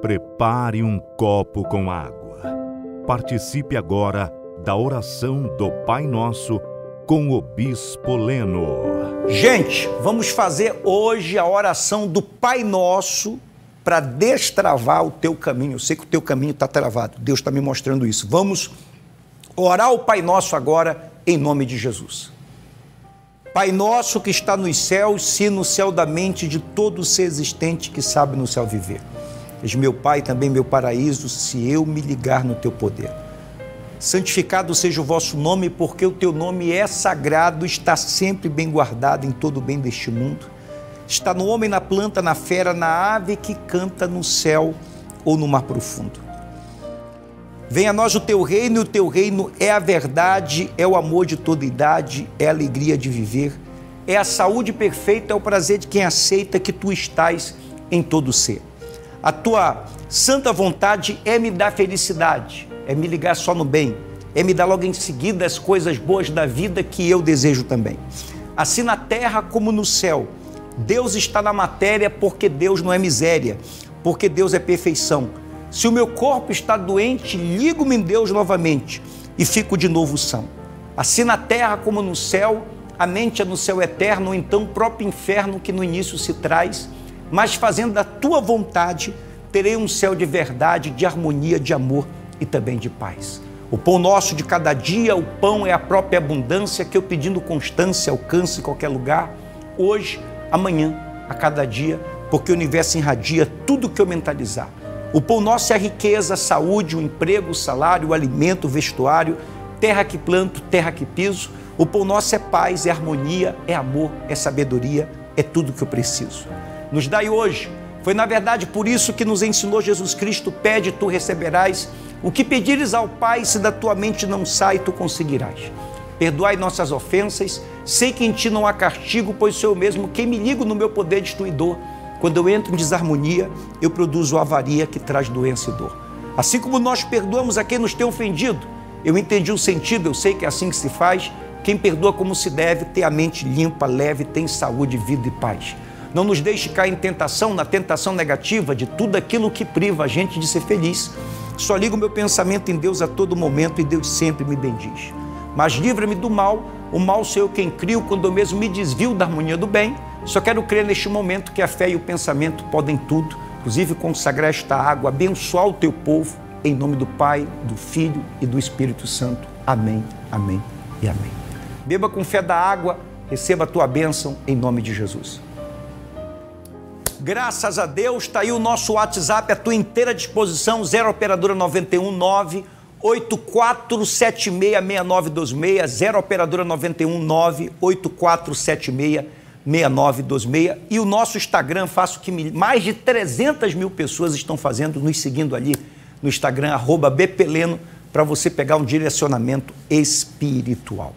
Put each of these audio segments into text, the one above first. Prepare um copo com água. Participe agora da oração do Pai Nosso com o Bispo Leno. Gente, vamos fazer hoje a oração do Pai Nosso para destravar o teu caminho. Eu sei que o teu caminho está travado. Deus está me mostrando isso. Vamos orar o Pai Nosso agora em nome de Jesus. Pai Nosso que está nos céus, se no céu da mente de todo ser existente que sabe no céu viver. És meu Pai, também meu paraíso, se eu me ligar no teu poder. Santificado seja o vosso nome, porque o teu nome é sagrado, está sempre bem guardado em todo o bem deste mundo. Está no homem, na planta, na fera, na ave que canta no céu ou no mar profundo. Venha a nós o teu reino, e o teu reino é a verdade, é o amor de toda idade, é a alegria de viver, é a saúde perfeita, é o prazer de quem aceita que tu estás em todo o ser. A tua santa vontade é me dar felicidade, é me ligar só no bem, é me dar logo em seguida as coisas boas da vida que eu desejo também. Assim na terra como no céu, Deus está na matéria porque Deus não é miséria, porque Deus é perfeição. Se o meu corpo está doente, ligo-me em Deus novamente e fico de novo são. Assim na terra como no céu, a mente é no céu eterno, ou então o próprio inferno que no início se traz, mas fazendo da tua vontade, terei um céu de verdade, de harmonia, de amor e também de paz. O pão nosso de cada dia, o pão é a própria abundância que eu pedindo constância alcance em qualquer lugar, hoje, amanhã, a cada dia, porque o universo irradia tudo que eu mentalizar. O pão nosso é a riqueza, a saúde, o emprego, o salário, o alimento, o vestuário, terra que planto, terra que piso. O pão nosso é paz, é harmonia, é amor, é sabedoria, é tudo que eu preciso. Nos dai hoje. Foi na verdade por isso que nos ensinou Jesus Cristo, pede, tu receberás. O que pedires ao Pai, se da tua mente não sai, tu conseguirás. Perdoai nossas ofensas, sei que em ti não há castigo, pois sou eu mesmo quem me ligo no meu poder destruidor. Quando eu entro em desarmonia, eu produzo avaria que traz doença e dor. Assim como nós perdoamos a quem nos tem ofendido, eu entendi o sentido, eu sei que é assim que se faz. Quem perdoa como se deve, tem a mente limpa, leve, tem saúde, vida e paz. Não nos deixe cair em tentação, na tentação negativa de tudo aquilo que priva a gente de ser feliz. Só ligo o meu pensamento em Deus a todo momento e Deus sempre me bendiz. Mas livra-me do mal, o mal sou eu quem crio quando eu mesmo me desvio da harmonia do bem. Só quero crer neste momento que a fé e o pensamento podem tudo, inclusive consagrar esta água, abençoar o teu povo, em nome do Pai, do Filho e do Espírito Santo. Amém, amém e amém. Beba com fé da água, receba a tua bênção em nome de Jesus. Graças a Deus, está aí o nosso WhatsApp, à tua inteira disposição, 0 operadora 91 984766926, 0 operadora 91 984766926, e o nosso Instagram, faço que mais de 300 mil pessoas estão fazendo, nos seguindo ali no Instagram, @bpleno, para você pegar um direcionamento espiritual.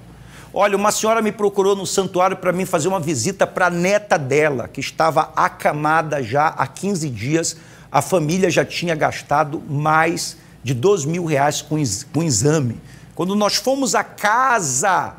Olha, uma senhora me procurou no santuário para mim fazer uma visita para a neta dela, que estava acamada já há 15 dias. A família já tinha gastado mais de R$ 2.000 com exame. Quando nós fomos à casa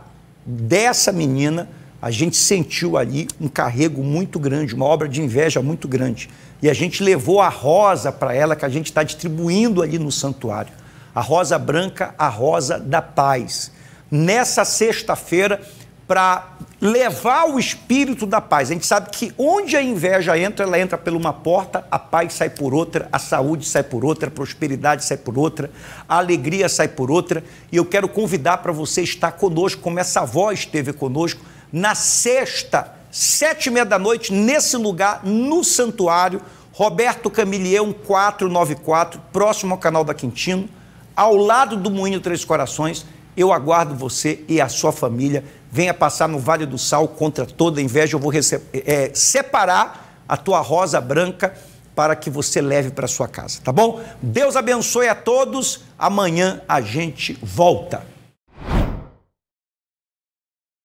dessa menina, a gente sentiu ali um carrego muito grande, uma obra de inveja muito grande. E a gente levou a rosa para ela, que a gente está distribuindo ali no santuário. A rosa branca, a rosa da paz. Nessa sexta-feira, para levar o espírito da paz. A gente sabe que onde a inveja entra, ela entra por uma porta, a paz sai por outra, a saúde sai por outra, a prosperidade sai por outra, a alegria sai por outra. E eu quero convidar para você estar conosco, como essa avó esteve conosco, na sexta, 19h30, nesse lugar, no santuário, Roberto Camilhão 494, próximo ao canal da Quintino, ao lado do Moinho Três Corações. Eu aguardo você e a sua família. Venha passar no Vale do Sal contra toda inveja. Eu vou separar a tua rosa branca para que você leve para sua casa, tá bom? Deus abençoe a todos. Amanhã a gente volta.